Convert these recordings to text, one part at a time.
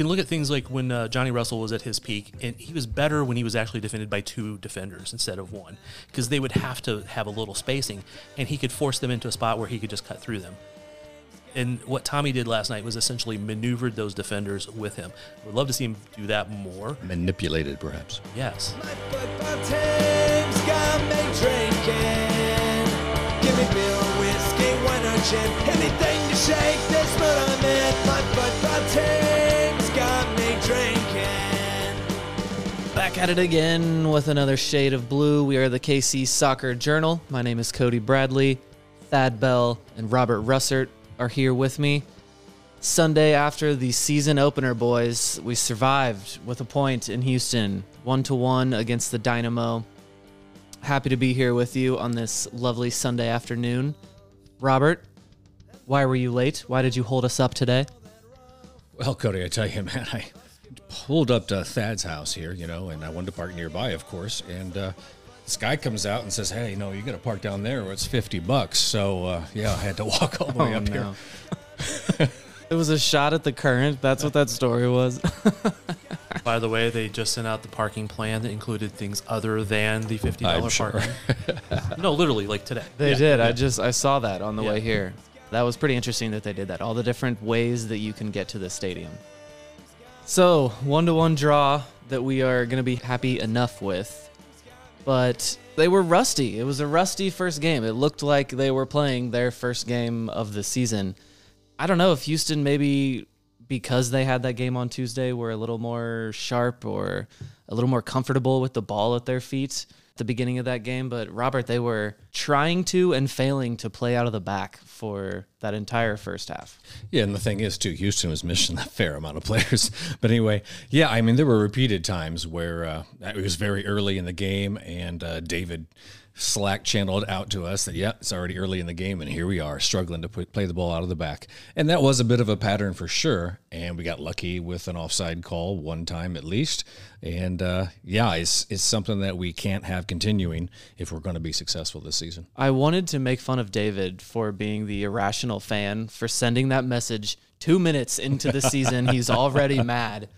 can look at things like when Johnny Russell was at his peak, and he was better when he was actually defended by two defenders instead of one, because they would have to have a little spacing, and he could force them into a spot where he could just cut through them. And what Thommy did last night was essentially maneuvered those defenders with him. I would love to see him do that more. Manipulated, perhaps. Yes. Back at it again with another shade of blue. We are the KC Soccer Journal. My name is Cody Bradley. Thad Bell and Robert Rusert are here with me. Sunday after the season opener, boys, we survived with a point in Houston, 1-1 against the Dynamo. Happy to be here with you on this lovely Sunday afternoon. Robert, why were you late? Why did you hold us up today? Well, Cody, I tell you, man, I pulled up to Thad's house here, you know, and I wanted to park nearby, of course, and this guy comes out and says, hey, no, you got to park down there or it's $50. So, yeah, I had to walk all the way up here. It was a shot at the current. That's what that story was. By the way, they just sent out the parking plan that included things other than the $50 parking. No, literally, like today. They did. I saw that on the way here. That was pretty interesting that they did that. All the different ways that you can get to the stadium. So, 1-1 draw that we are going to be happy enough with. But they were rusty. It was a rusty first game. It looked like they were playing their first game of the season. I don't know if Houston, maybe because they had that game on Tuesday, were a little more sharp or a little more comfortable with the ball at their feet at the beginning of that game. But, Robert, they were trying to and failing to play out of the back for that entire first half. Yeah, and the thing is, too, Houston was missing a fair amount of players. But anyway, yeah, I mean, there were repeated times where it was very early in the game, and David Slack channeled out to us that, yeah, it's already early in the game, and here we are struggling to play the ball out of the back. And that was a bit of a pattern for sure, and we got lucky with an offside call one time at least. And, yeah, it's something that we can't have continuing if we're going to be successful this season. I wanted to make fun of David for being the irrational fan for sending that message 2 minutes into the season. He's already mad.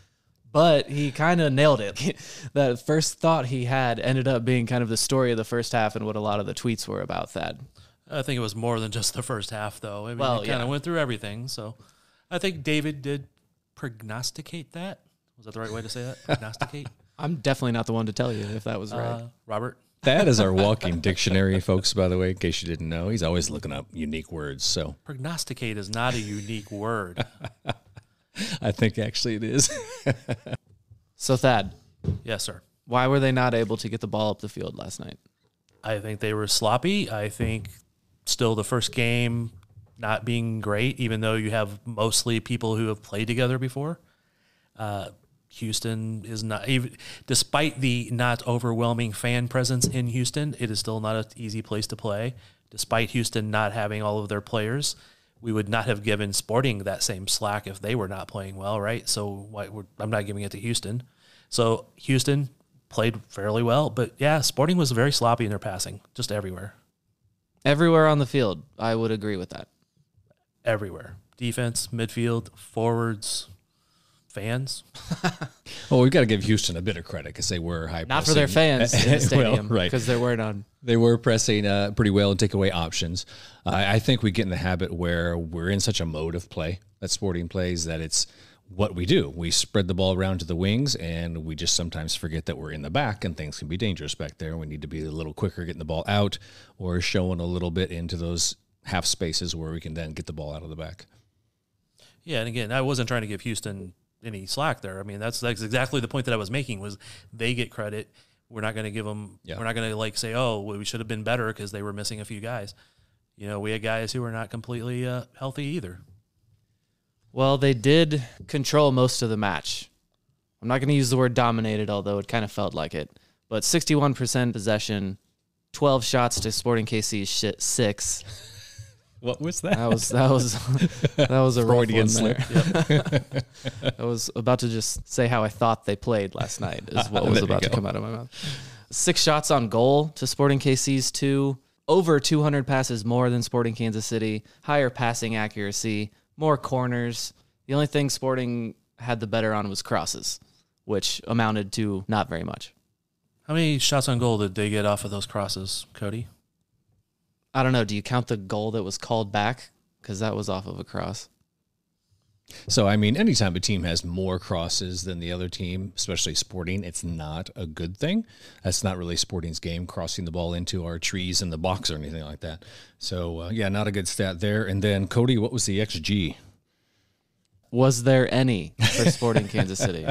But he kind of nailed it. That first thought he had ended up being kind of the story of the first half and what a lot of the tweets were about, Thad. I think it was more than just the first half, though. I mean, well, it kind of went through everything. So I think David did prognosticate that. Was that the right way to say that? Prognosticate? I'm definitely not the one to tell you if that was right. Robert? That is our walking dictionary, folks, by the way, in case you didn't know. He's always looking up unique words. So prognosticate is not a unique word. I think actually it is. So, Thad. Yes, sir. Why were they not able to get the ball up the field last night? I think they were sloppy. I think still the first game not being great, even though you have mostly people who have played together before. Houston is not, even despite the not overwhelming fan presence in Houston, it is still not an easy place to play. Despite Houston not having all of their players, we would not have given Sporting that same slack if they were not playing well, right? So I'm not giving it to Houston. So Houston played fairly well, but yeah, Sporting was very sloppy in their passing, just everywhere. Everywhere on the field, I would agree with that. Everywhere. Defense, midfield, forwards, fans. Well, we've got to give Houston a bit of credit because they were high pressing. Not for their fans in the stadium, well, right? Because there were none. They were pressing pretty well and take away options. I think we get in the habit where we're in such a mode of play that Sporting plays that it's what we do. We spread the ball around to the wings, and we just sometimes forget that we're in the back and things can be dangerous back there. We need to be a little quicker getting the ball out or showing a little bit into those half spaces where we can then get the ball out of the back. Yeah, and again, I wasn't trying to give Houston any slack there. I mean, that's exactly the point that I was making, was they get credit. We're not going to give them, we're not going to like say, oh, well, we should have been better because they were missing a few guys. You know, we had guys who were not completely healthy either. Well, they did control most of the match. I'm not going to use the word dominated, although it kind of felt like it. But 61% possession, 12 shots to Sporting KC's 6. What was that? That was a Freudian slip. Yep. I was about to just say how I thought they played last night is what was about to come out of my mouth. 6 shots on goal to Sporting KC's 2. Over 200 passes more than Sporting Kansas City. Higher passing accuracy. More corners. The only thing Sporting had the better on was crosses, which amounted to not very much. How many shots on goal did they get off of those crosses, Cody? I don't know. Do you count the goal that was called back? Because that was off of a cross. So, I mean, anytime a team has more crosses than the other team, especially Sporting, it's not a good thing. That's not really Sporting's game, crossing the ball into our trees in the box or anything like that. So, yeah, not a good stat there. And then, Cody, what was the XG? Was there any for Sporting Kansas City?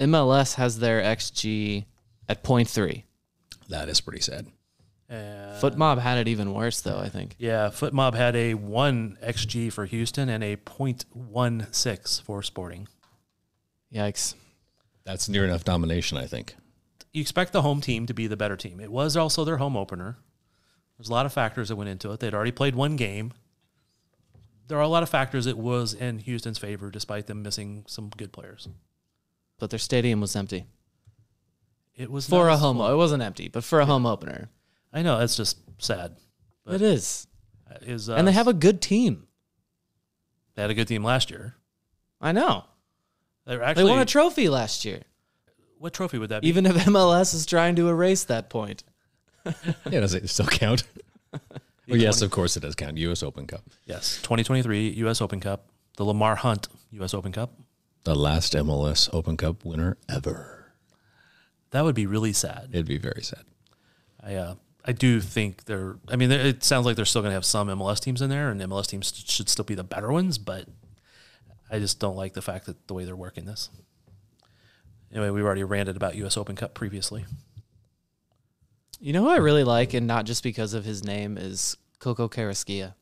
MLS has their XG at 0.3. That is pretty sad. Foot Mob had it even worse, though, I think. Yeah, Foot Mob had a 1 XG for Houston and a 0.16 for Sporting. Yikes. That's near enough domination, I think. You expect the home team to be the better team. It was also their home opener. There's a lot of factors that went into it. They'd already played one game. There are a lot of factors that was in Houston's favor, despite them missing some good players. But their stadium was empty. It was for a home. It wasn't empty, but for a home opener. I know, that's just sad. But it is. And they have a good team. They had a good team last year. I know. They won a trophy last year. What trophy would that be? Even if MLS is trying to erase that point. Yeah, does it still count? Well, yes, of course it does count. U.S. Open Cup. Yes, 2023 U.S. Open Cup. The Lamar Hunt U.S. Open Cup. The last MLS Open Cup winner ever. That would be really sad. It'd be very sad. I do think it sounds like they're still going to have some MLS teams in there, and MLS teams should still be the better ones, but I just don't like the fact that the way they're working this. Anyway, we've already ranted about U.S. Open Cup previously. You know who I really like, and not just because of his name, is Coco Carrasquilla.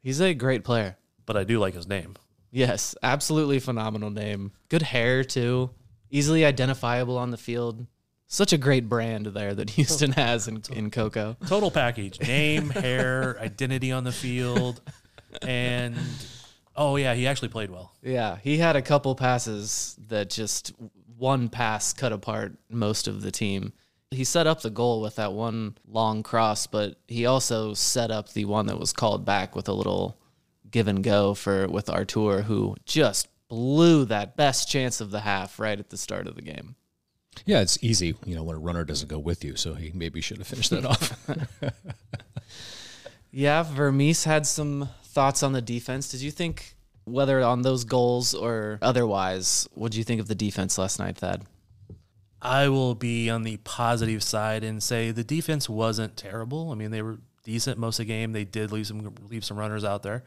He's a great player. But I do like his name. Yes, absolutely phenomenal name. Good hair, too. Easily identifiable on the field. Such a great brand there that Houston has in Coco. Total package. Name, hair, identity on the field. And, he actually played well. Yeah, he had a couple passes that just one pass cut apart most of the team. He set up the goal with that one long cross, but he also set up the one that was called back with a little give and go with Artur, who just blew that best chance of the half right at the start of the game. Yeah, it's easy, when a runner doesn't go with you, so he maybe should have finished that off. Yeah, Vermes had some thoughts on the defense. Did you think, whether on those goals or otherwise, what did you think of the defense last night, Thad? I will be on the positive side and say the defense wasn't terrible. I mean, they were decent most of the game. They did leave some runners out there.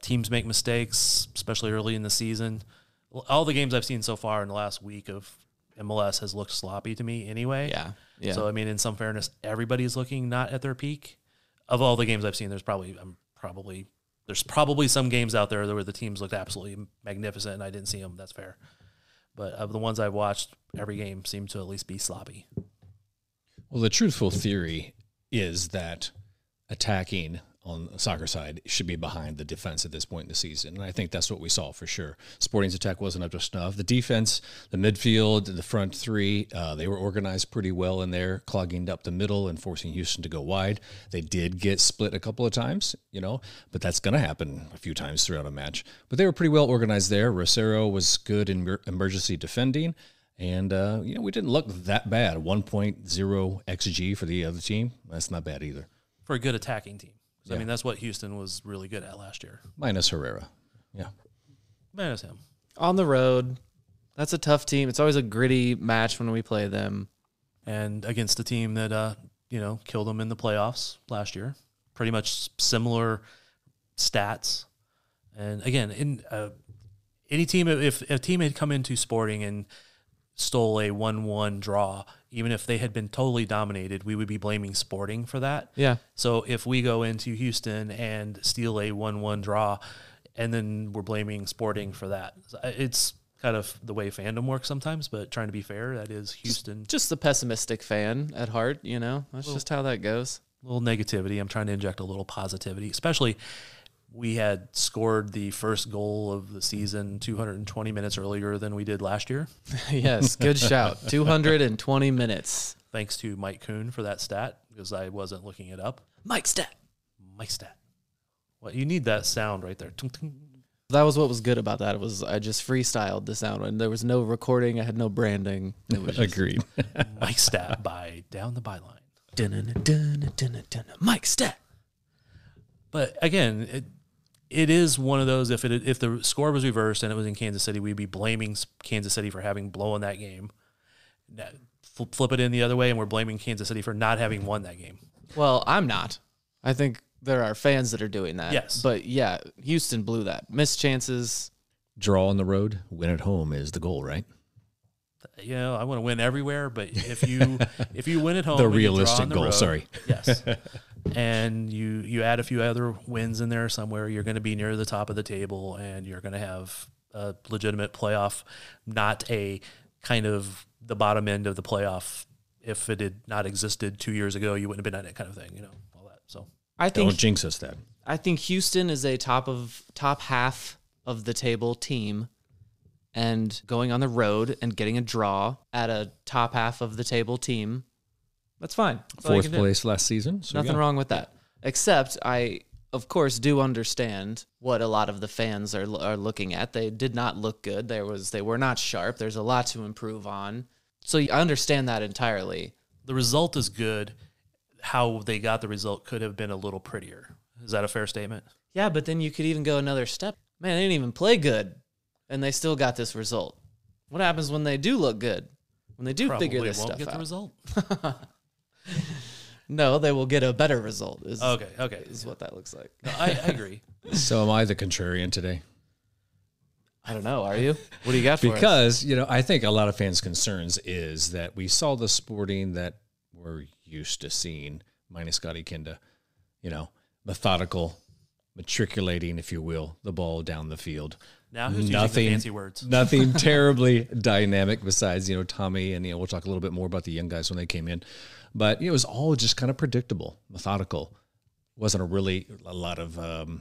Teams make mistakes, especially early in the season. All the games I've seen so far in the last week of MLS has looked sloppy to me anyway. Yeah. So, in some fairness, everybody's looking not at their peak. Of all the games I've seen, there's probably some games out there where the teams looked absolutely magnificent and I didn't see them. That's fair. But of the ones I've watched, every game seemed to at least be sloppy. Well, the truthful theory is that attacking on the soccer side should be behind the defense at this point in the season. And I think that's what we saw for sure. Sporting's attack wasn't up to snuff. The defense, the midfield, the front three, they were organized pretty well in there, clogging up the middle and forcing Houston to go wide. They did get split a couple of times, but that's going to happen a few times throughout a match. But they were pretty well organized there. Rosero was good in emergency defending. And, we didn't look that bad. 1.0 XG for the other team. That's not bad either. For a good attacking team. Yeah. That's what Houston was really good at last year. Minus Herrera. Yeah. Minus him. On the road, that's a tough team. It's always a gritty match when we play them. And against a team that, killed them in the playoffs last year. Pretty much similar stats. And, again, in any team, if a team had come into Sporting and stole a 1-1 draw, even if they had been totally dominated, we would be blaming Sporting for that. Yeah. So if we go into Houston and steal a 1-1 draw, and then we're blaming Sporting for that. It's kind of the way fandom works sometimes, but trying to be fair, that is Houston. Just the pessimistic fan at heart, That's just how that goes. A little negativity. I'm trying to inject a little positivity, especially we had scored the first goal of the season 220 minutes earlier than we did last year. Yes, good shout. 220 minutes. Thanks to Mike Kuhn for that stat, because I wasn't looking it up. Mike stat. Well, you need that sound right there. That was what was good about that. It was I just freestyled this out, and there was no recording. I had no branding. It was just agreed. Mike Stat by Down the Byline. Mike Stat. But again, it is one of those. If the score was reversed and it was in Kansas City, we'd be blaming Kansas City for having blown that game. Flip it in the other way, and we're blaming Kansas City for not having won that game. Well, I'm not. I think there are fans that are doing that. Yes. But, yeah, Houston blew that. Missed chances. Draw on the road, win at home is the goal, right? You know, I want to win everywhere, but if you win at home, the realistic goal, sorry. Yes. And you add a few other wins in there somewhere, you're going to be near the top of the table, and you're going to have a legitimate playoff, not a kind of the bottom end of the playoff. If it had not existed 2 years ago, you wouldn't have been on that kind of thing, you know, all that. So I think don't jinx us then. I think Houston is a top half of the table team, and going on the road and getting a draw at a top half of the table team, that's fine. That's fourth place last season. So nothing wrong with that. Except I, of course, do understand what a lot of the fans are looking at. They did not look good. They were not sharp. There's a lot to improve on. So I understand that entirely. The result is good. How they got the result could have been a little prettier. Is that a fair statement? Yeah, but then you could even go another step. Man, they didn't even play good, and they still got this result. What happens when they do look good? When they do figure this stuff out? Probably won't get the result. No, they will get a better result. Okay. Is what that looks like. No, I agree. So am I the contrarian today? I don't know. Are you? What do you got for us? Because, you know, I think a lot of fans' concerns is that we saw the Sporting that we're used to seeing, minus Scotty Kenda, you know, methodical, matriculating, if you will, the ball down the field. Now who's using the fancy words? Nothing terribly dynamic besides, you know, Thommy, and, you know, we'll talk a little bit more about the young guys when they came in. But, you know, it was all just kind of predictable, methodical. Wasn't a lot of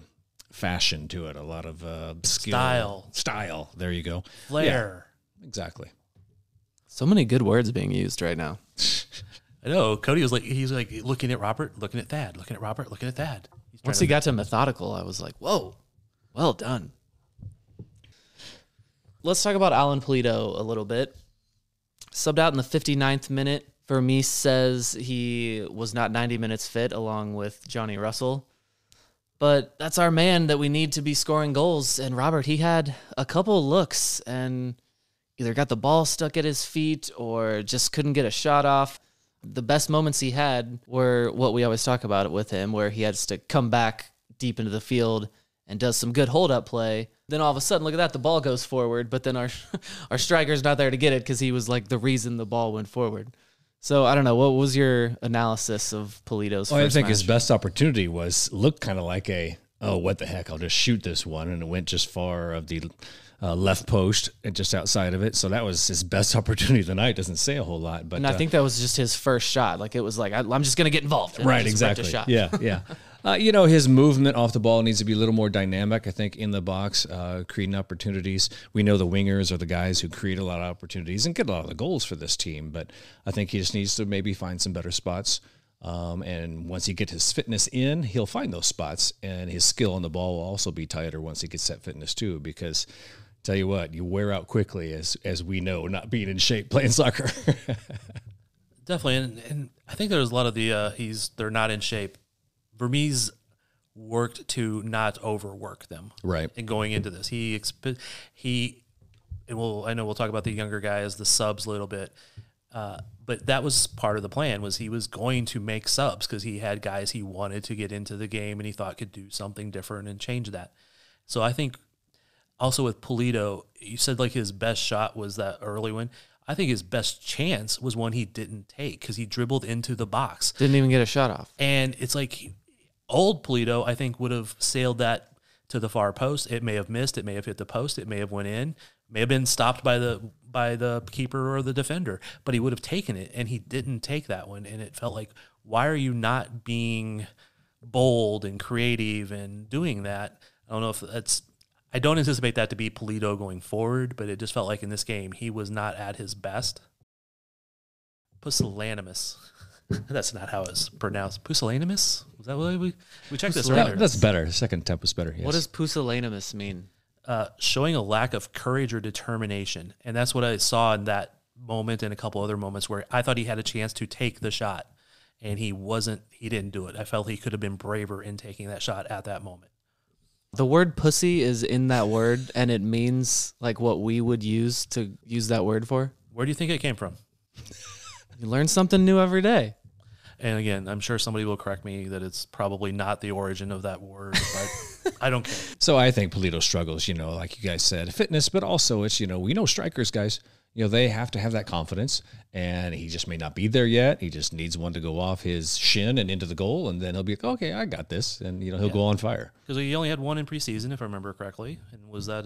fashion to it, a lot of skill. Style. There you go. Flair. Yeah, exactly. So many good words being used right now. I know. Cody was like, he's like looking at Robert, looking at Thad, looking at Robert, looking at Thad. Once he got to methodical, I was like, whoa, well done. Let's talk about Alan Pulido a little bit. Subbed out in the 59th minute. Vermes says he was not 90 minutes fit along with Johnny Russell. But that's our man that we need to be scoring goals. And Robert, he had a couple looks and either got the ball stuck at his feet or just couldn't get a shot off. The best moments he had were what we always talk about with him, where he has to come back deep into the field and does some good hold-up play. Then all of a sudden, look at that, the ball goes forward, but then our striker's not there to get it because he was like the reason the ball went forward. So, I don't know. What was your analysis of Pulido's first match? I think his best opportunity looked kind of like what the heck, I'll just shoot this one. And it went just far of the left post and just outside of it. So, that was his best opportunity of the night. Doesn't say a whole lot. But, and I think that was just his first shot. Like, it was like, I'm just going to get involved. And right, exactly. Shot. Yeah, yeah. You know, his movement off the ball needs to be a little more dynamic, I think, in the box, creating opportunities. We know the wingers are the guys who create a lot of opportunities and get a lot of the goals for this team, but I think he just needs to maybe find some better spots. And once he gets his fitness in, he'll find those spots, and his skill on the ball will also be tighter once he gets that fitness too, because tell you what, you wear out quickly, as we know, not being in shape playing soccer. Definitely, and I think there's a lot of the they're not in shape. Vermes worked to not overwork them, right? And going into this, I know we'll talk about the younger guys, the subs a little bit, but that was part of the plan. Was he was going to make subs because he had guys he wanted to get into the game and he thought could do something different and change that. So I think also with Pulido, you said like his best shot was that early one. I think his best chance was one he didn't take because he dribbled into the box. Didn't even get a shot off. And it's like old Pulido, I think, would have sailed that to the far post. It may have missed. It may have hit the post. It may have went in. It may have been stopped by the keeper or the defender. But he would have taken it, and he didn't take that one. And it felt like, why are you not being bold and creative and doing that? I don't know if that's... I don't anticipate that to be Pulido going forward, but it just felt like in this game he was not at his best. Pusillanimous. That's not how it's pronounced. Pusillanimous? Was that what we checked this earlier? That's better. The second attempt was better. Yes. What does pusillanimous mean? showing a lack of courage or determination. And that's what I saw in that moment and a couple other moments where I thought he had a chance to take the shot and he wasn't, he didn't do it. I felt he could have been braver in taking that shot at that moment. The word pussy is in that word, and it means like what we would use to use that word for. Where do you think it came from? You learn something new every day. And again, I'm sure somebody will correct me that it's probably not the origin of that word, but I don't care. So I think Pulido struggles, you know, like you guys said, fitness, but also it's, you know, we know strikers, guys. You know, they have to have that confidence, and he just may not be there yet. He just needs one to go off his shin and into the goal, and then he'll be like, okay, I got this, and, you know, he'll go on fire. Because he only had one in preseason, if I remember correctly, and was that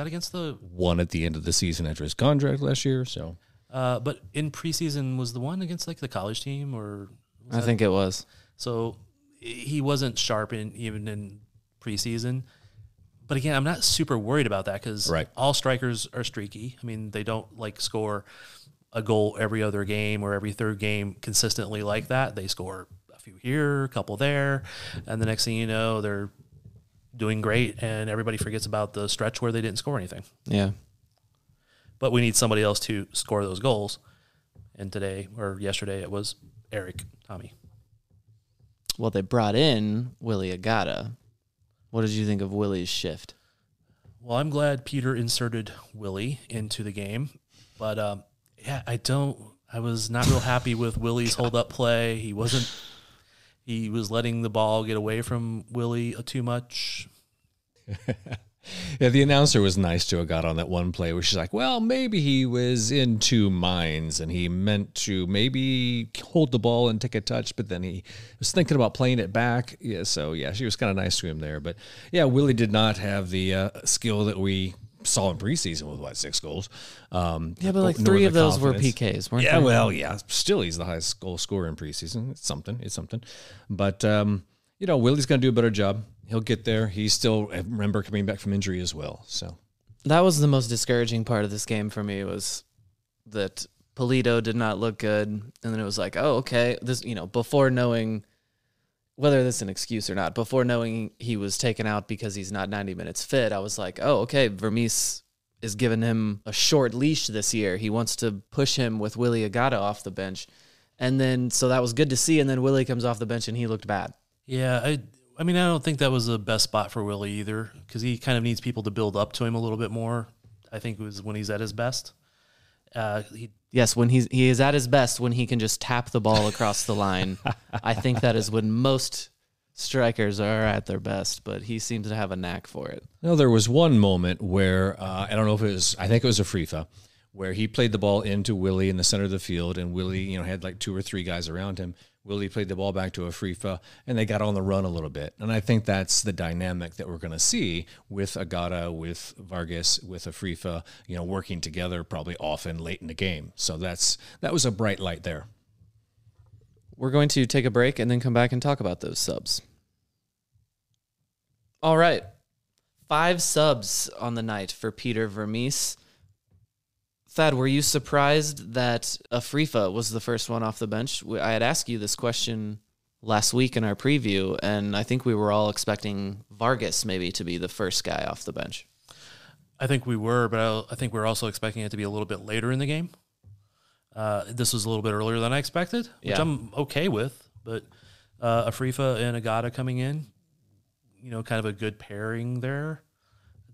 against the... One at the end of the season after his contract last year, so... But in preseason, was the one against, like, the college team, or... I think it was. So he wasn't sharp even in preseason. But again, I'm not super worried about that because all strikers are streaky. I mean, they don't like score a goal every other game or every third game consistently like that. They score a few here, a couple there, and the next thing you know, they're doing great, and everybody forgets about the stretch where they didn't score anything. Yeah. But we need somebody else to score those goals, and today or yesterday it was Erik Thommy. Well, they brought in Willy Agada. What did you think of Willy's shift? Well, I'm glad Peter inserted Willy into the game. But, I was not real happy with Willy's hold-up play. He was letting the ball get away from Willy too much. Yeah, the announcer was nice to Agada on that one play where she's like, well, maybe he was in two minds and he meant to maybe hold the ball and take a touch, but then he was thinking about playing it back. Yeah, so, yeah, she was kind of nice to him there. But, yeah, Willy did not have the skill that we saw in preseason with, what, 6 goals? Yeah, but like 3 of those were PKs, weren't they? Yeah, well, yeah, still he's the highest goal scorer in preseason. It's something. But, you know, Willy's going to do a better job. He'll get there. He's still, I remember, coming back from injury as well. So that was the most discouraging part of this game for me, was that Pulido did not look good. And then it was like, oh, okay. This, you know, before knowing whether this is an excuse or not, before knowing he was taken out because he's not 90 minutes fit, I was like, oh, okay, Vermes is giving him a short leash this year. He wants to push him with Willy Agada off the bench. And then, so that was good to see. And then Willy comes off the bench and he looked bad. Yeah, I mean, I don't think that was the best spot for Willy either, because he kind of needs people to build up to him a little bit more. I think it was when he's at his best. When he is at his best, when he can just tap the ball across the line. I think that is when most strikers are at their best, but he seems to have a knack for it. No, there was one moment where, I don't know if it was, I think it was Afrifa, where he played the ball into Willy in the center of the field, and Willy, you know, had like 2 or 3 guys around him. Willy played the ball back to Afrifa, and they got on the run a little bit. And I think that's the dynamic that we're going to see with Agada, with Vargas, with Afrifa, you know, working together probably often late in the game. So that was a bright light there. We're going to take a break and then come back and talk about those subs. All right. 5 subs on the night for Peter Vermes. Thad, were you surprised that Afrifa was the first one off the bench? I had asked you this question last week in our preview, and I think we were all expecting Vargas maybe to be the first guy off the bench. I think we were, but I think we were also expecting it to be a little bit later in the game. This was a little bit earlier than I expected, which I'm okay with, but Afrifa and Agada coming in, you know, kind of a good pairing there.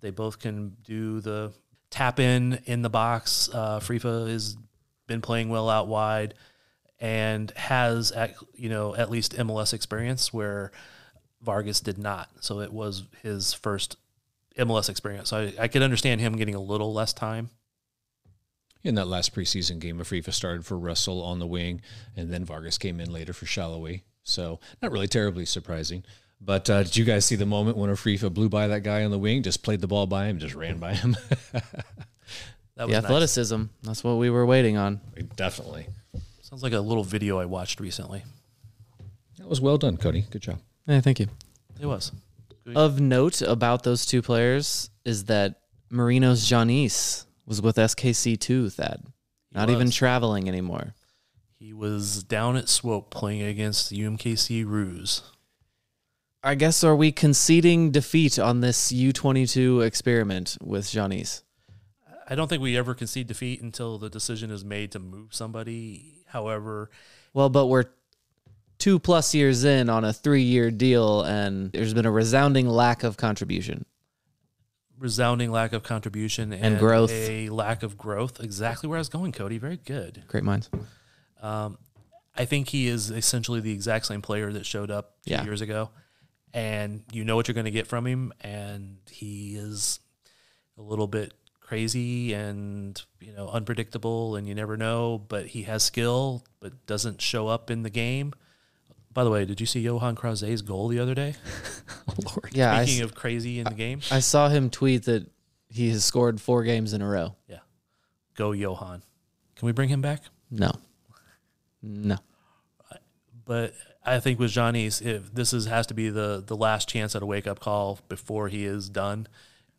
They both can do the... tap in the box. Frifa has been playing well out wide and has, at least MLS experience where Vargas did not. So it was his first MLS experience. So I could understand him getting a little less time. In that last preseason game, Afrifa started for Russell on the wing, and then Vargas came in later for Shalloway. So not really terribly surprising. But did you guys see the moment when Afrifa blew by that guy on the wing, just played the ball by him, just ran by him? That was athleticism. Nice. That's what we were waiting on. Definitely. Sounds like a little video I watched recently. That was well done, Cody. Good job. Yeah, thank you. It was. Of note about those 2 players is that Marinos Tzionis was with SKC2, Thad. Not even traveling anymore. He was down at Swope playing against the UMKC Ruse. I guess, are we conceding defeat on this U22 experiment with Tzionis? I don't think we ever concede defeat until the decision is made to move somebody. However, well, but we're 2+ years in on a 3-year deal, and there's been a resounding lack of contribution. Resounding lack of contribution and growth. A lack of growth. Exactly where I was going, Cody. Very good. Great minds. I think he is essentially the exact same player that showed up 2 years ago. And you know what you're going to get from him, and he is a little bit crazy and, you know, unpredictable, and you never know, but he has skill but doesn't show up in the game. By the way, did you see Johan Krause's goal the other day? Oh, Lord. Yeah, speaking of crazy in the game. I saw him tweet that he has scored 4 games in a row. Yeah. Go, Johan. Can we bring him back? No. No. But I think with Tzionis, if this has to be the last chance at a wake-up call before he is done.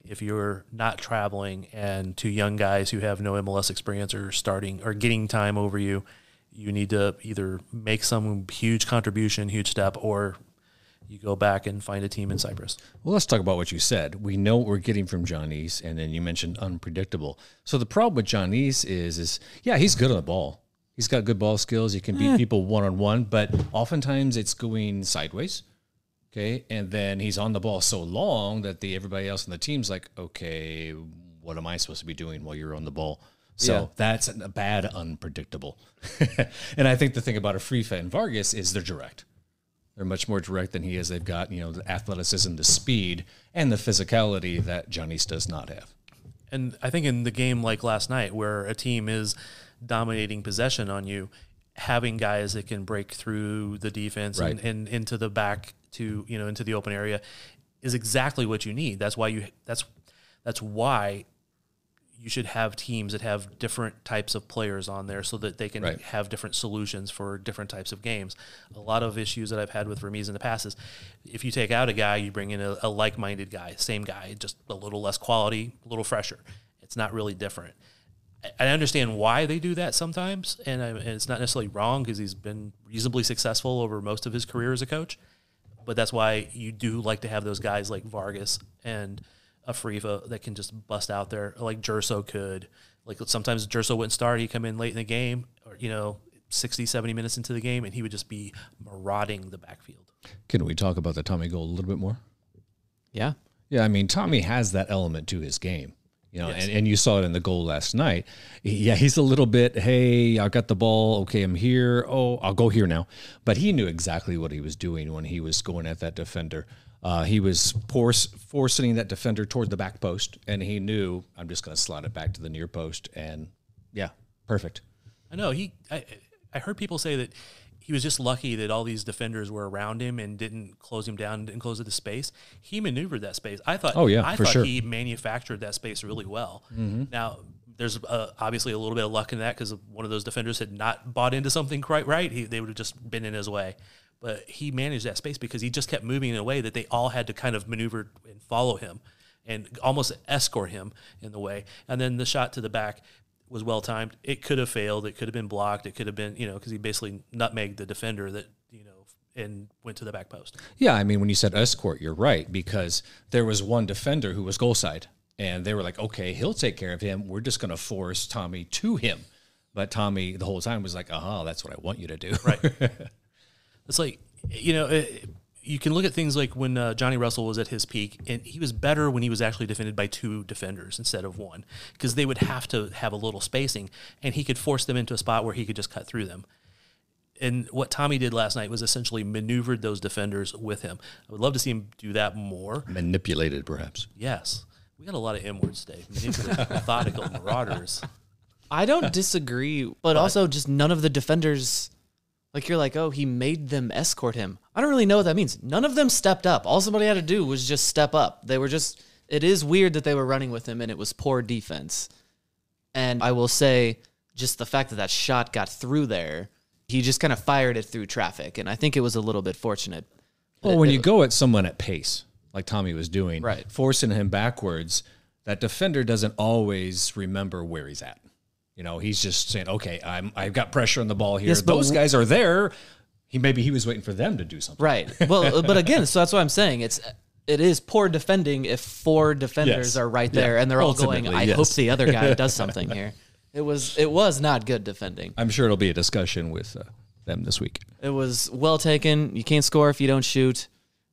If you're not traveling and 2 young guys who have no MLS experience are starting or getting time over you, you need to either make some huge contribution, huge step, or you go back and find a team in Cyprus. Well, let's talk about what you said. We know what we're getting from Tzionis, and then you mentioned unpredictable. So the problem with Tzionis is yeah, he's good on the ball. He's got good ball skills. He can beat people one-on-one, but oftentimes it's going sideways. Okay, and then he's on the ball so long that everybody else on the team's like, okay, what am I supposed to be doing while you're on the ball? So that's a bad unpredictable. And I think the thing about Afrifa and Vargas is they're direct. They're much more direct than he is. They've got, you know, the athleticism, the speed, and the physicality that Tzionis does not have. And I think in the game like last night where a team is dominating possession on you, having guys that can break through the defense and into the back to, you know, into the open area is exactly what you need. That's why why you should have teams that have different types of players on there so that they can have different solutions for different types of games. A lot of issues that I've had with Vermes in the past is if you take out a guy, you bring in a like-minded guy, same guy, just a little less quality, a little fresher. It's not really different. I understand why they do that sometimes, and it's not necessarily wrong because he's been reasonably successful over most of his career as a coach, but that's why you do like to have those guys like Vargas and Afrifa that can just bust out there, like Jerso could. Like sometimes Jerso wouldn't start. He'd come in late in the game, or, you know, 60, 70 minutes into the game, and he would just be marauding the backfield. Can we talk about the Thommy goal a little bit more? Yeah. Yeah, I mean, Thommy has that element to his game. You know, and you saw it in the goal last night. Yeah, he's a little bit, hey, I got the ball. Okay, I'm here. Oh, I'll go here now. But he knew exactly what he was doing when he was going at that defender. He was forcing that defender toward the back post, and he knew, I'm just going to slot it back to the near post. And, yeah, perfect. I know. I heard people say that he was just lucky that all these defenders were around him and didn't close him down, didn't close the space. He maneuvered that space. I thought, he manufactured that space really well. Mm-hmm. Now, there's obviously a little bit of luck in that because one of those defenders had not bought into something quite right. They would have just been in his way. But he managed that space because he just kept moving in a way that they all had to kind of maneuver and follow him and almost escort him in the way. And then the shot to the back was well-timed. It could have failed. It could have been blocked. It could have been, you know, because he basically nutmegged the defender that, you know, and went to the back post. Yeah, I mean, when you said escort, you're right, because there was one defender who was goal side, and they were like, okay, he'll take care of him. We're just going to force Thommy to him. But Thommy the whole time was like, that's what I want you to do. Right. It's like, you know, you can look at things like when Johnny Russell was at his peak, and he was better when he was actually defended by 2 defenders instead of 1 because they would have to have a little spacing, and he could force them into a spot where he could just cut through them. And what Thommy did last night was essentially maneuvered those defenders with him. I would love to see him do that more. Manipulated, perhaps. Yes. We got a lot of M words today. Manipulated, methodical marauders. I don't disagree, but also just none of the defenders... Like, you're like, oh, he made them escort him. I don't really know what that means. None of them stepped up. All somebody had to do was just step up. They were just, it is weird that they were running with him, and it was poor defense. And I will say, just the fact that that shot got through there, he just kind of fired it through traffic. And I think it was a little bit fortunate. Well, when you go at someone at pace, like Thommy was doing, forcing him backwards, that defender doesn't always remember where he's at. You know, he's just saying, okay, I've got pressure on the ball here. Yes, those guys are there. Maybe he was waiting for them to do something. Right. Well, but again, so that's what I'm saying. It is poor defending if four defenders are right there and they're all going, I hope the other guy does something here. It was not good defending. I'm sure it'll be a discussion with them this week. It was well taken. You can't score if you don't shoot.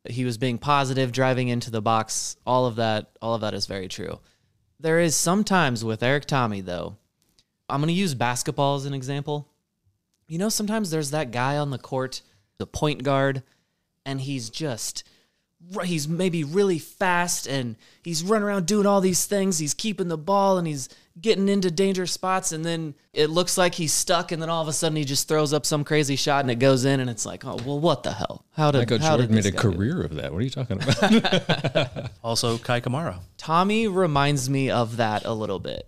He was being positive, driving into the box. All of that is very true. There is sometimes with Erik Thommy, though, I'm going to use basketball as an example. You know, sometimes there's that guy on the court, the point guard, and he's maybe really fast, and he's running around doing all these things. He's keeping the ball, and he's getting into dangerous spots, and then it looks like he's stuck, and then all of a sudden he just throws up some crazy shot, and it goes in, and it's like, oh, well, what the hell? How did made a career of that. What are you talking about? Also, Kai Kamara. Thommy reminds me of that a little bit.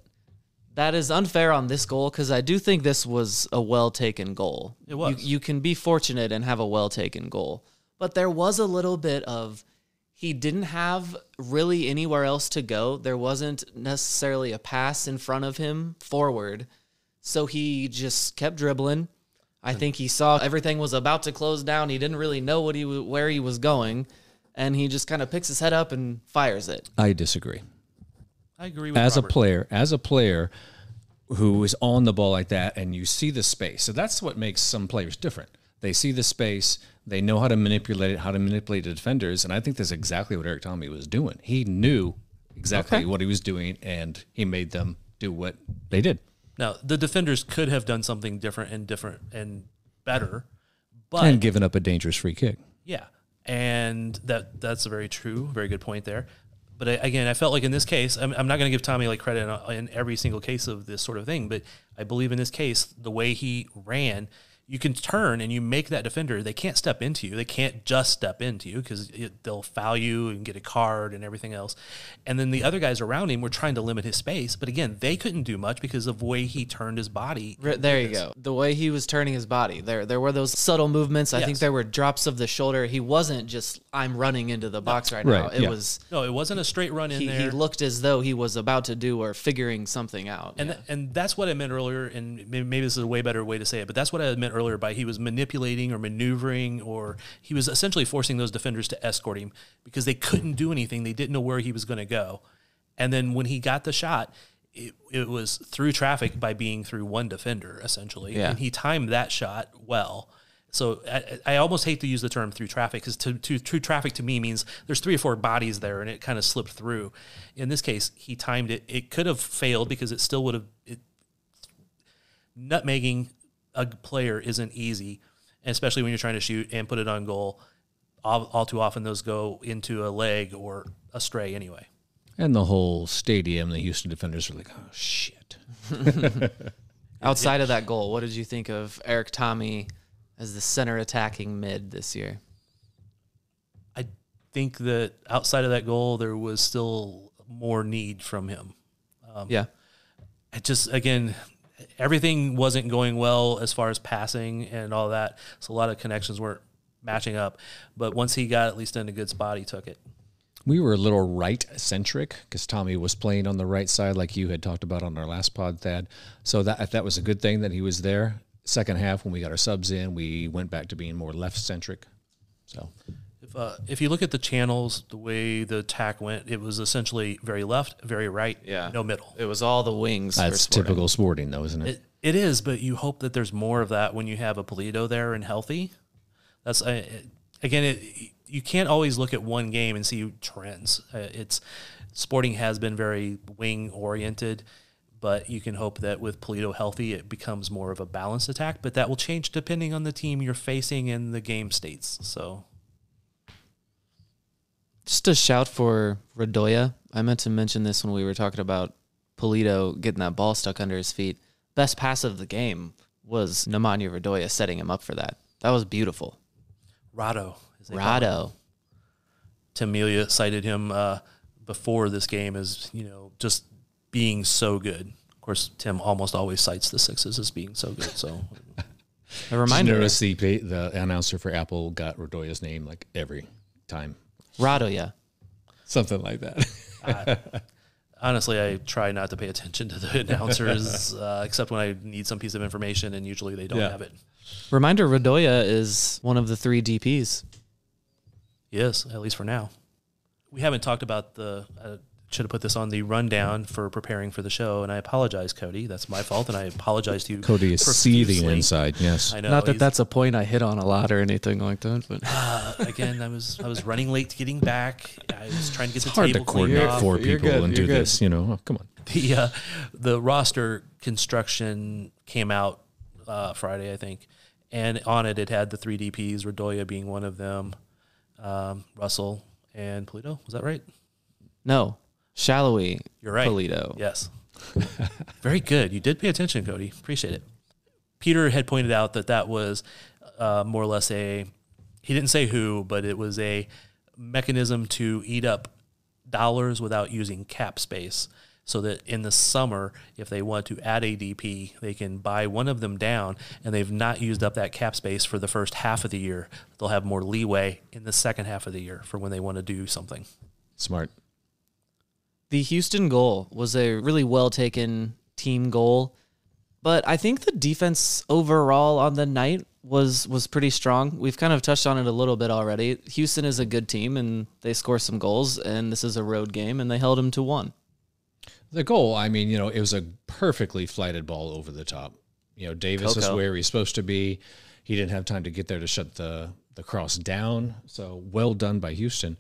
That is unfair on this goal because I do think this was a well-taken goal. It was. You can be fortunate and have a well-taken goal. But there was a little bit of he didn't have really anywhere else to go. There wasn't necessarily a pass in front of him forward. So he just kept dribbling. I think he saw everything was about to close down. He didn't really know where he was going. And he just kind of picks his head up and fires it. I disagree. I agree with Robert. As a player who is on the ball like that and you see the space. So that's what makes some players different. They see the space, they know how to manipulate it, how to manipulate the defenders, and I think that's exactly what Erik Thommy was doing. He knew exactly what he was doing, and he made them do what they did. Now, the defenders could have done something different and better. And given up a dangerous free kick. Yeah, and that's a very true, very good point there. But again, I felt like in this case, I'm not going to give Thommy like credit in every single case of this sort of thing, but I believe in this case, the way he ran, you can turn and you make that defender. They can't step into you. They can't just step into you because they'll foul you and get a card and everything else. And then the other guys around him were trying to limit his space. But again, they couldn't do much because of the way he turned his body. There you go. The way he was turning his body. There were those subtle movements. I think there were drops of the shoulder. He wasn't just, I'm running into the box right now. It wasn't a straight run in there. He looked as though he was about to do or figuring something out. And that's what I meant earlier. And maybe this is a way better way to say it, but that's what I meant earlier by he was manipulating or maneuvering, or he was essentially forcing those defenders to escort him because they couldn't do anything. They didn't know where he was going to go. And then when he got the shot, it was through traffic by being through one defender, essentially. Yeah. And he timed that shot well. So I almost hate to use the term through traffic because through traffic to me means there's three or four bodies there and it kind of slipped through. In this case, he timed it. It could have failed because it still would have... Nutmegging a player isn't easy, especially when you're trying to shoot and put it on goal. All too often those go into a leg or astray anyway. And the whole stadium, the Houston defenders were like, oh, shit. Outside of that goal, what did you think of Erik Thommy as the center attacking mid this year? I think that outside of that goal, there was still more need from him. Everything wasn't going well as far as passing and all that. So a lot of connections weren't matching up. But once he got at least in a good spot, he took it. We were a little right-centric because Thommy was playing on the right side like you had talked about on our last pod, Thad. So that was a good thing that he was there. Second half, when we got our subs in, we went back to being more left-centric. So if you look at the channels, the way the attack went, it was essentially very left, very right, no middle. It was all the wings. That's typical Sporting, though, isn't it? It is, but you hope that there's more of that when you have a Pulido there and healthy. That's you can't always look at one game and see trends. Sporting has been very wing-oriented, but you can hope that with Pulido healthy, it becomes more of a balanced attack, but that will change depending on the team you're facing and the game states, so... Just a shout for Radoja. I meant to mention this when we were talking about Pulido getting that ball stuck under his feet. Best pass of the game was Nemanja Radoja setting him up for that. That was beautiful. Rado. Tamelia cited him before this game as, just being so good. Of course, Tim almost always cites the sixes as being so good, so... A reminder. Notice the announcer for Apple got Radoja's name like every time. Radoja. Something like that. Honestly, I try not to pay attention to the announcers, except when I need some piece of information, and usually they don't have it. Reminder, Radoja is one of the three DPs. Yes, at least for now. We haven't talked about the... should have put this on the rundown for preparing for the show, and I apologize, Cody. That's my fault, and I apologize to you. Cody is seething inside. Yes, I know. Not that that's a point I hit on a lot or anything like that. But again, I was running late to getting back. I was trying to get the table. It's hard to coordinate four people and do this. You know, oh, come on. The roster construction came out Friday, I think, and on it had the three DPs, Radoja being one of them, Russell and Pulido. Was that right? No. Shalloway, you're right. Pulido. Yes. Very good. You did pay attention, Cody. Appreciate it. Peter had pointed out that was more or less he didn't say who, but it was a mechanism to eat up dollars without using cap space so that in the summer, if they want to add a DP, they can buy one of them down, and they've not used up that cap space for the first half of the year. They'll have more leeway in the second half of the year for when they want to do something. Smart. The Houston goal was a really well-taken team goal, but I think the defense overall on the night was pretty strong. We've kind of touched on it a little bit already. Houston is a good team, and they score some goals, and this is a road game, and they held them to one. The goal, I mean, you know, it was a perfectly flighted ball over the top. You know, Davis Coco is where he's supposed to be. He didn't have time to get there to shut the cross down, so well done by Houston.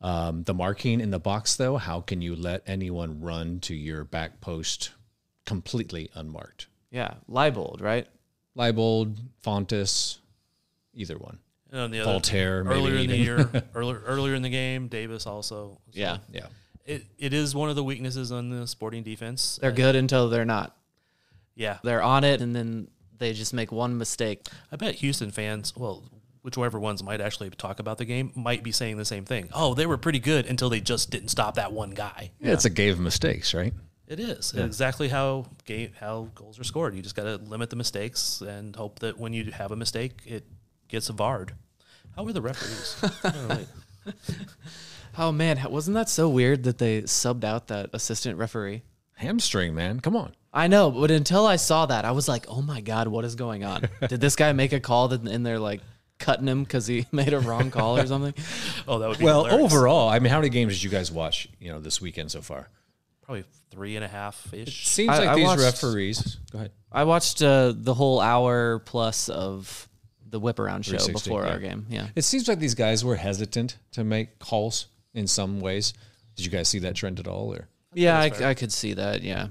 The marking in the box, though, how can you let anyone run to your back post completely unmarked? Yeah, Leibold, right? Leibold, Fontas, either one. And on the other, Voltaire, earlier in the game, Davis also. So yeah. It is one of the weaknesses on the Sporting defense. They're good until they're not. Yeah, they're on it, and then they just make one mistake. I bet Houston fans, whichever ones might actually talk about the game, might be saying the same thing. Oh, they were pretty good until they just didn't stop that one guy. Yeah, it's a game of mistakes, right? It is. Yeah. It's exactly how goals are scored. You just got to limit the mistakes and hope that when you have a mistake, it gets a VAR'd. How were the referees? Oh, man, wasn't that so weird that they subbed out that assistant referee? Hamstring, man. Come on. I know, but until I saw that, I was like, oh, my God, what is going on? Did this guy make a call that, and they're like, cutting him because he made a wrong call or something? Oh, that would be hilarious. Overall, I mean, how many games did you guys watch? You know, this weekend so far, probably 3.5 ish. It seems like these referees. Go ahead. I watched the whole hour plus of the whip around show before our game. Yeah, it seems like these guys were hesitant to make calls in some ways. Did you guys see that trend at all? Or yeah, I could see that. Yeah,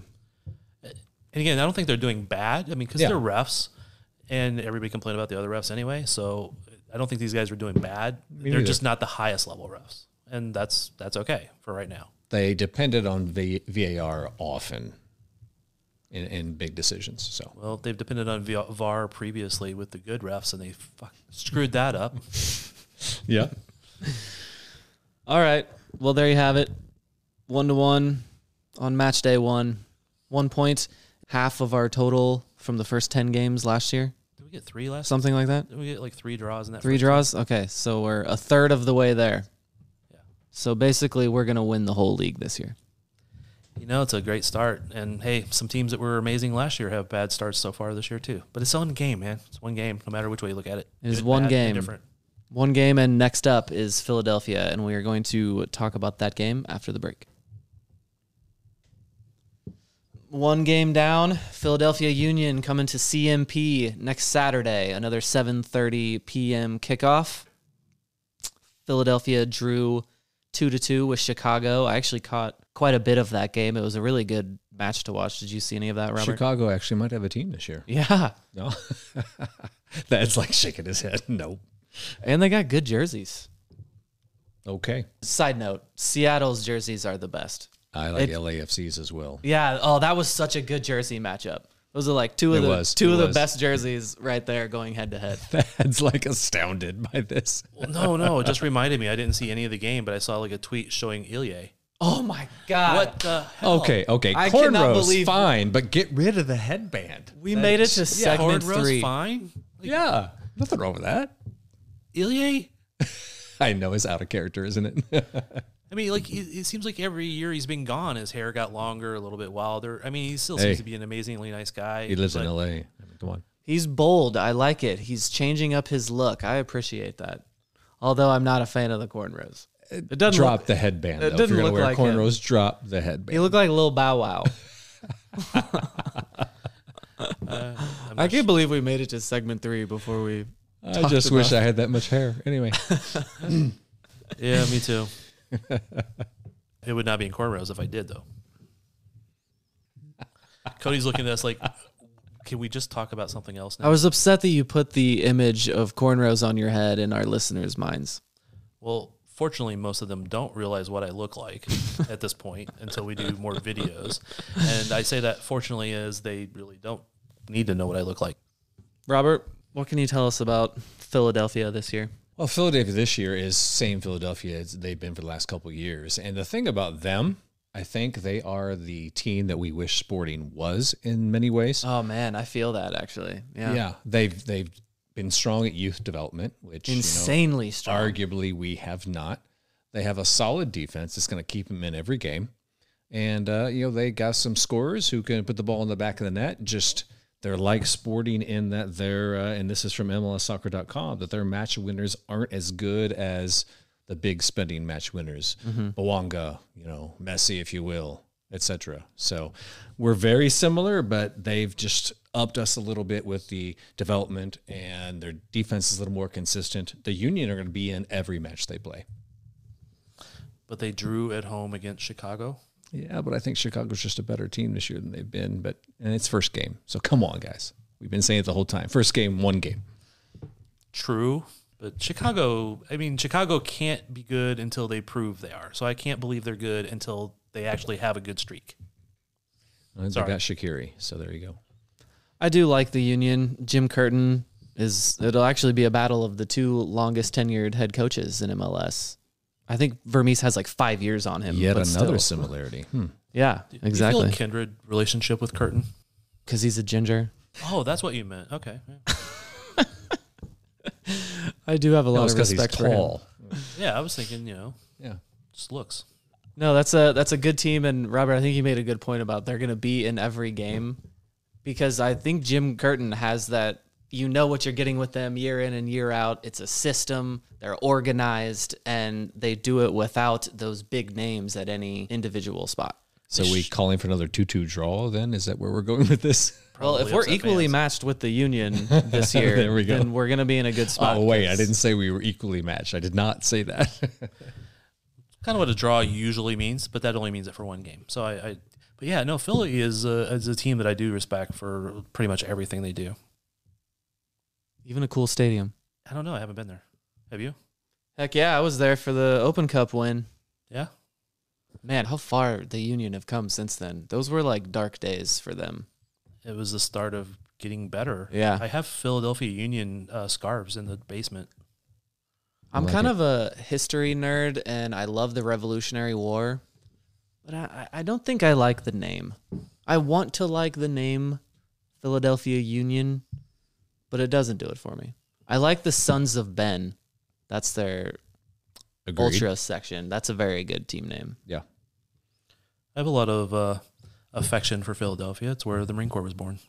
and again, I don't think they're doing bad. I mean, because they're refs. And everybody complained about the other refs anyway, so I don't think these guys were doing bad. They're just not the highest level refs, and that's okay for right now. They depended on VAR often in big decisions. So they've depended on VAR previously with the good refs, and they screwed that up. Yeah. All right. Well, there you have it. 1-1 on match day one. 1 point, half of our total from the first 10 games last year. Did we get 3 last? Something like that? Did we get like 3 draws in that? 3 draws? Game? Okay, so we're a third of the way there. Yeah. So basically we're going to win the whole league this year. You know, it's a great start. And, hey, some teams that were amazing last year have bad starts so far this year too. But it's one game, man. It's one game, no matter which way you look at it. It is one game. Different. One game, and next up is Philadelphia, and we are going to talk about that game after the break. One game down, Philadelphia Union coming to CMP next Saturday, another 7:30 p.m. kickoff. Philadelphia drew 2-2 with Chicago. I actually caught quite a bit of that game. It was a really good match to watch. Did you see any of that, Robert? Chicago actually might have a team this year. Yeah. No? That's like shaking his head. Nope. And they got good jerseys. Okay. Side note, Seattle's jerseys are the best. I like LAFC's as well. Yeah. Oh, that was such a good jersey matchup. Those are like two of the best jerseys right there going head to head. That's like astounded by this. Well, no. It just reminded me. I didn't see any of the game, but I saw like a tweet showing Ilya. Oh my God. What the hell? Okay. I cannot believe. Fine, but get rid of the headband. We made it to segment 3. Fine. Like, yeah. Nothing wrong with that. Ilya? I know, it's out of character, isn't it? I mean, like, it seems like every year he's been gone, his hair got longer, a little bit wilder. I mean, he still seems to be an amazingly nice guy. He lives in L.A. I mean, come on. He's bold. I like it. He's changing up his look. I appreciate that. Although I'm not a fan of the cornrows. It doesn't drop the headband. It doesn't look like cornrows. Drop the headband. You look like Lil Bow Wow. I can't believe we made it to segment 3 before we. I just wish I had that much hair. Anyway. Yeah, me too. It would not be in cornrows if I did, though. Cody's looking at us like, can we just talk about something else now? I was upset that you put the image of cornrows on your head in our listeners' minds. Well, fortunately, most of them don't realize what I look like at this point until we do more videos. And I say that fortunately is they really don't need to know what I look like. Robert, what can you tell us about Philadelphia this year? Well, Philadelphia this year is same Philadelphia as they've been for the last couple of years. And the thing about them, I think they are the team that we wish Sporting was in many ways. Oh, man, I feel that, actually. Yeah, they've been strong at youth development, which insanely strong. Arguably, we have not. They have a solid defense that's going to keep them in every game. And, they got some scorers who can put the ball in the back of the net, just... They're like Sporting in that they're, and this is from MLSsoccer.com, that their match winners aren't as good as the big spending match winners. Bawanga, Messi, if you will, etc. So we're very similar, but they've just upped us a little bit with the development, and their defense is a little more consistent. The Union are going to be in every match they play. But they drew at home against Chicago. Yeah, but I think Chicago's just a better team this year than they've been. And it's first game. So come on, guys. We've been saying it the whole time. First game, one game. True. But Chicago can't be good until they prove they are. So I can't believe they're good until they actually have a good streak. And they got Shaqiri, so there you go. I do like the Union. Jim Curtin, it'll actually be a battle of the two longest tenured head coaches in MLS. I think Vermes has like 5 years on him. Yet another similarity. Yeah, exactly. Do you feel a kindred relationship with Curtin? Because he's a ginger. Oh, that's what you meant. Okay. Yeah. I do have a lot of respect for him. Yeah, I was thinking, yeah, just looks. No, that's a good team. And Robert, I think you made a good point about they're going to be in every game because I think Jim Curtin has that. You know what you're getting with them year in and year out. It's a system. They're organized, and they do it without those big names at any individual spot. So we calling for another 2-2 draw then? Is that where we're going with this? Probably well, if we're equally matched with the Union this year, there we go. Then we're going to be in a good spot. Oh, wait, I didn't say we were equally matched. I did not say that. Kind of what a draw usually means, but that only means it for one game. So Philly is a team that I do respect for pretty much everything they do. Even a cool stadium. I don't know. I haven't been there. Have you? Heck yeah. I was there for the Open Cup win. Yeah. Man, how far the Union have come since then. Those were like dark days for them. It was the start of getting better. Yeah. I have Philadelphia Union scarves in the basement. I'm kind of a history nerd, and I love the Revolutionary War. But I don't think I like the name. I want to like the name Philadelphia Union, but it doesn't do it for me. I like the Sons of Ben. That's their ultra section. That's a very good team name. Yeah. I have a lot of affection for Philadelphia. It's where the Marine Corps was born.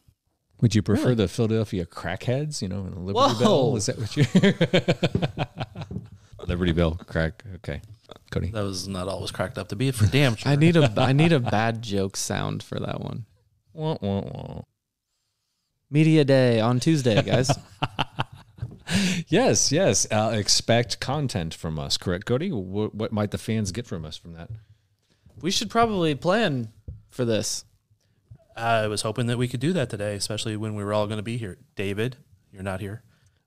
Would you prefer the Philadelphia Crackheads, and the Liberty Bell? Is that what you're... Liberty Bell, crack. Okay. Cody. That was not always cracked up to be for damn sure. I need a bad joke sound for that one. Wah, wah, wah. Media Day on Tuesday, guys. Yes. Expect content from us, correct, Cody? What might the fans get from us from that? We should probably plan for this. I was hoping that we could do that today, especially when we were all going to be here. David, you're not here.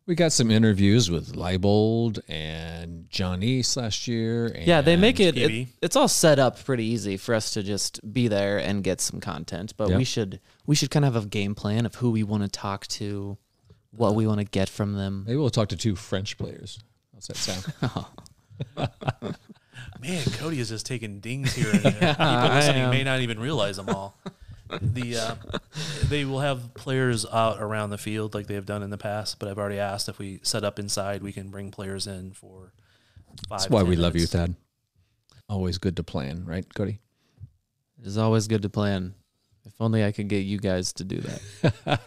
We got some interviews with Leibold and Johnny last year. And yeah, they make it's all set up pretty easy for us to just be there and get some content. But we should kind of have a game plan of who we want to talk to, what we want to get from them. Maybe we'll talk to 2 French players. How's that sound? Man, Cody is just taking dings here and there. People listening may not even realize them all. They will have players out around the field like they have done in the past, but I've already asked if we set up inside, we can bring players in for 5 That's why 10 we minutes. Love you, Thad. Always good to plan, right, Cody? It is always good to plan. If only I could get you guys to do that.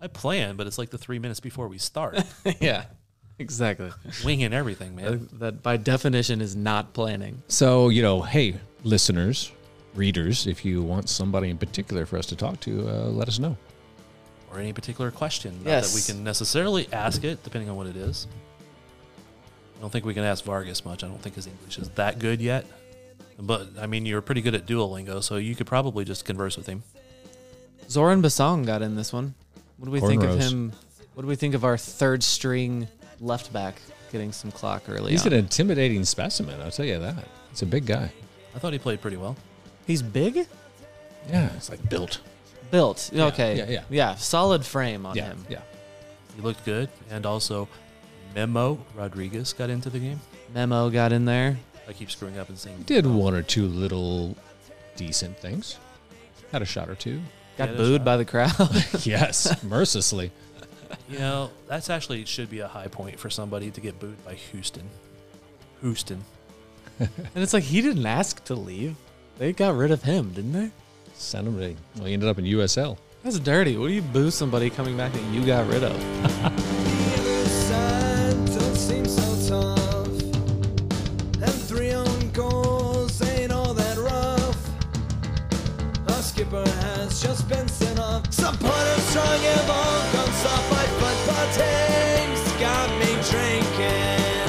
I I plan, but it's like the 3 minutes before we start. Yeah, exactly. Winging everything, man. That by definition is not planning. So, you know, hey, listeners, readers, if you want somebody in particular for us to talk to, let us know. Or any particular question. Yes. Not that we can necessarily ask it, depending on what it is. I don't think we can ask Vargas much. I don't think his English is that good yet. But, I mean, you're pretty good at Duolingo, so you could probably just converse with him. Zoran Basong got in this one. What do we think of him? What do we think of our third-string left back getting some clock early? He's on an intimidating specimen, I'll tell you that. He's a big guy. I thought he played pretty well. He's big? Yeah, it's like built. Yeah, okay. Yeah, solid frame on him. Yeah, he looked good, and also... Memo Rodriguez got into the game. Memo got in there. I keep screwing up and saying... Did one or two little decent things. Had a shot or two. Got booed by the crowd. Yes, mercilessly. You know, that's actually should be a high point for somebody to get booed by Houston. And it's like he didn't ask to leave. They got rid of him, didn't they? Sent him to... Well, he ended up in USL. That's dirty. What do you boo somebody coming back that you got rid of? Has just been sent off. Supporters strong and all comes off my football team's got me drinking.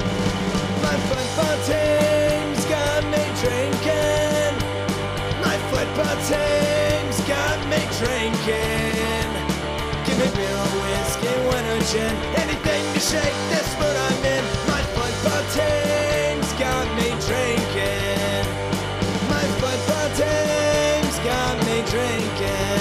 My football team's got me drinking. My football team's got me drinking. Give me beer or whiskey, wine or gin, anything to shake this mood I'm in. My football team's got me drinking. My football team's got me drinking.